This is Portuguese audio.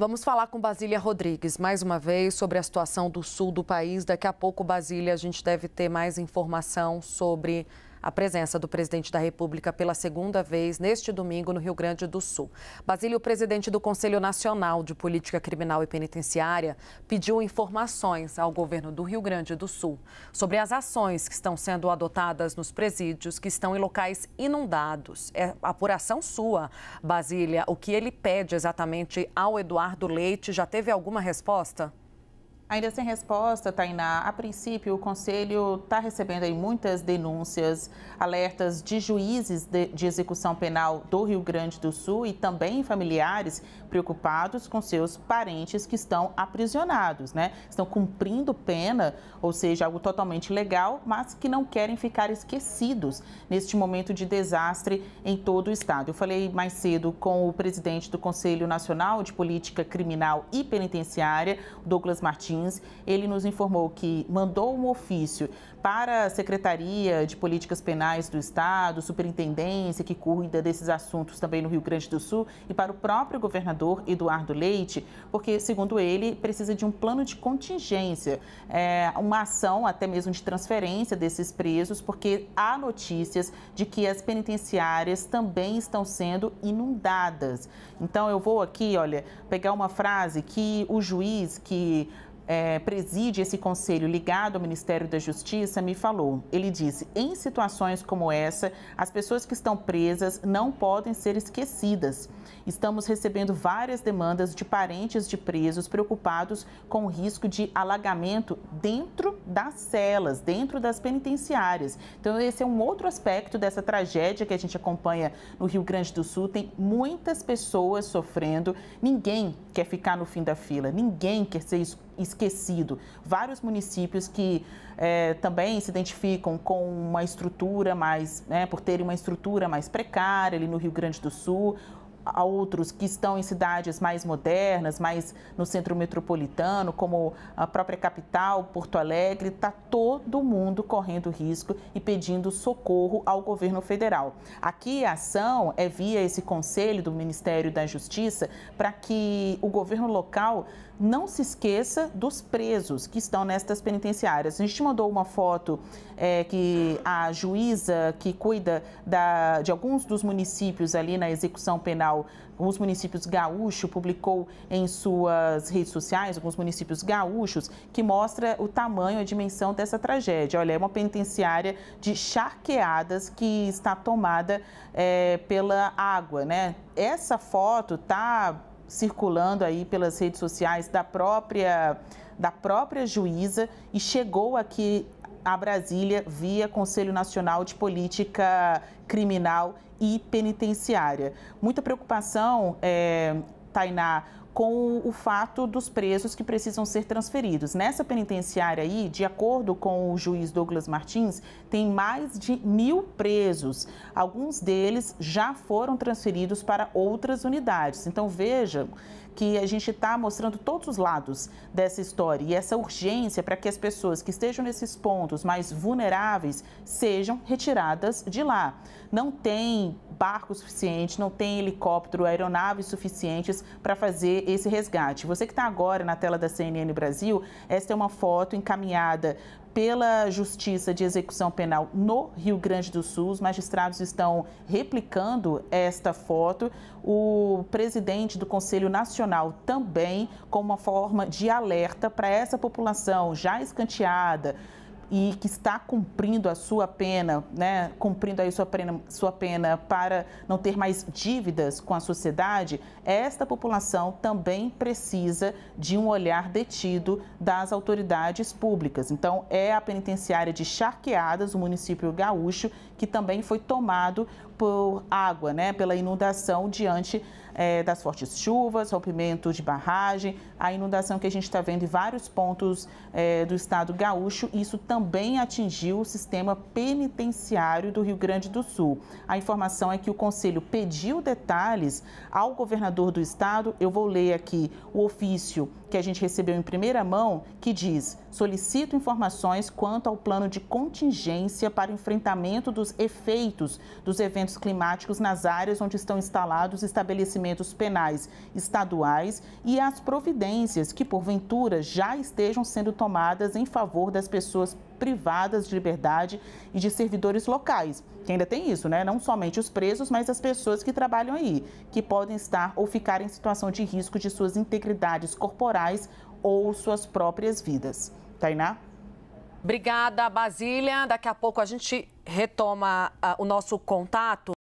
Vamos falar com Basília Rodrigues mais uma vez sobre a situação do sul do país. Daqui a pouco, Basília, a gente deve ter mais informação sobre a presença do presidente da República pela segunda vez neste domingo no Rio Grande do Sul. Basílio, o presidente do Conselho Nacional de Política Criminal e Penitenciária, pediu informações ao governo do Rio Grande do Sul sobre as ações que estão sendo adotadas nos presídios que estão em locais inundados. É apuração sua, Basília, o que ele pede exatamente ao Eduardo Leite. Já teve alguma resposta? Ainda sem resposta, Tainá, a princípio o Conselho está recebendo aí muitas denúncias, alertas de juízes de execução penal do Rio Grande do Sul e também familiares preocupados com seus parentes que estão aprisionados, né? Estão cumprindo pena, ou seja, algo totalmente legal, mas que não querem ficar esquecidos neste momento de desastre em todo o estado. Eu falei mais cedo com o presidente do Conselho Nacional de Política Criminal e Penitenciária, Douglas Martins. Ele nos informou que mandou um ofício para a Secretaria de Políticas Penais do Estado, Superintendência, que cuida desses assuntos também no Rio Grande do Sul, e para o próprio governador Eduardo Leite, porque, segundo ele, precisa de um plano de contingência, uma ação até mesmo de transferência desses presos, porque há notícias de que as penitenciárias também estão sendo inundadas. Então, eu vou aqui, olha, pegar uma frase que o juiz que preside esse conselho ligado ao Ministério da Justiça me falou. Ele disse: em situações como essa, as pessoas que estão presas não podem ser esquecidas. Estamos recebendo várias demandas de parentes de presos preocupados com o risco de alagamento dentro das celas, dentro das penitenciárias. Então, esse é um outro aspecto dessa tragédia que a gente acompanha no Rio Grande do Sul. Tem muitas pessoas sofrendo, ninguém quer ficar no fim da fila, ninguém quer ser esquecido. Vários municípios que também se identificam com uma estrutura mais, por terem uma estrutura mais precária ali no Rio Grande do Sul, a outros que estão em cidades mais modernas, mais no centro metropolitano, como a própria capital, Porto Alegre. Está todo mundo correndo risco e pedindo socorro ao governo federal. Aqui a ação é via esse conselho do Ministério da Justiça para que o governo local não se esqueça dos presos que estão nestas penitenciárias. A gente mandou uma foto que a juíza que cuida de alguns dos municípios ali na execução penal, alguns municípios gaúchos, publicou em suas redes sociais, alguns municípios gaúchos, que mostra o tamanho, a dimensão dessa tragédia. Olha, é uma penitenciária de Charqueadas que está tomada pela água, né? Essa foto está circulando aí pelas redes sociais da própria juíza e chegou aqui a Brasília via Conselho Nacional de Política Criminal e Penitenciária. Muita preocupação, Tainá, com o fato dos presos que precisam ser transferidos. Nessa penitenciária aí, de acordo com o juiz Douglas Martins, tem mais de 1.000 presos. Alguns deles já foram transferidos para outras unidades. Então, veja que a gente está mostrando todos os lados dessa história e essa urgência para que as pessoas que estejam nesses pontos mais vulneráveis sejam retiradas de lá. Não tem barco suficiente, não tem helicóptero, aeronaves suficientes para fazer esse resgate. Você que está agora na tela da CNN Brasil, esta é uma foto encaminhada pela Justiça de Execução Penal no Rio Grande do Sul. Os magistrados estão replicando esta foto. O presidente do Conselho Nacional também, com uma forma de alerta para essa população já escanteada e que está cumprindo a sua pena, né? Cumprindo aí sua pena para não ter mais dívidas com a sociedade. Esta população também precisa de um olhar detido das autoridades públicas. Então, é a penitenciária de Charqueadas, o município gaúcho, que também foi tomado por água, né? Pela inundação diante das fortes chuvas, rompimento de barragem, a inundação que a gente está vendo em vários pontos do estado gaúcho. Isso também atingiu o sistema penitenciário do Rio Grande do Sul. A informação é que o Conselho pediu detalhes ao governador do estado. Eu vou ler aqui o ofício que a gente recebeu em primeira mão, que diz: solicito informações quanto ao plano de contingência para enfrentamento dos efeitos dos eventos climáticos nas áreas onde estão instalados estabelecimentos penais estaduais e as providências que, porventura, já estejam sendo tomadas em favor das pessoas privadas de liberdade e de servidores locais, que ainda tem isso, né? Não somente os presos, mas as pessoas que trabalham aí, que podem estar ou ficar em situação de risco de suas integridades corporais ou suas próprias vidas. Tainá? Obrigada, Basília. Daqui a pouco a gente retoma o nosso contato.